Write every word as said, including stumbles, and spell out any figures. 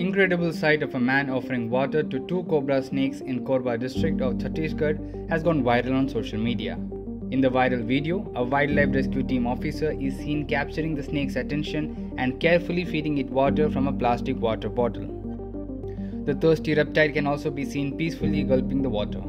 incredible sight of a man offering water to two cobra snakes in Korba district of Chhattisgarh has gone viral on social media. In the viral video, a wildlife rescue team officer is seen capturing the snake's attention and carefully feeding it water from a plastic water bottle. The thirsty reptile can also be seen peacefully gulping the water.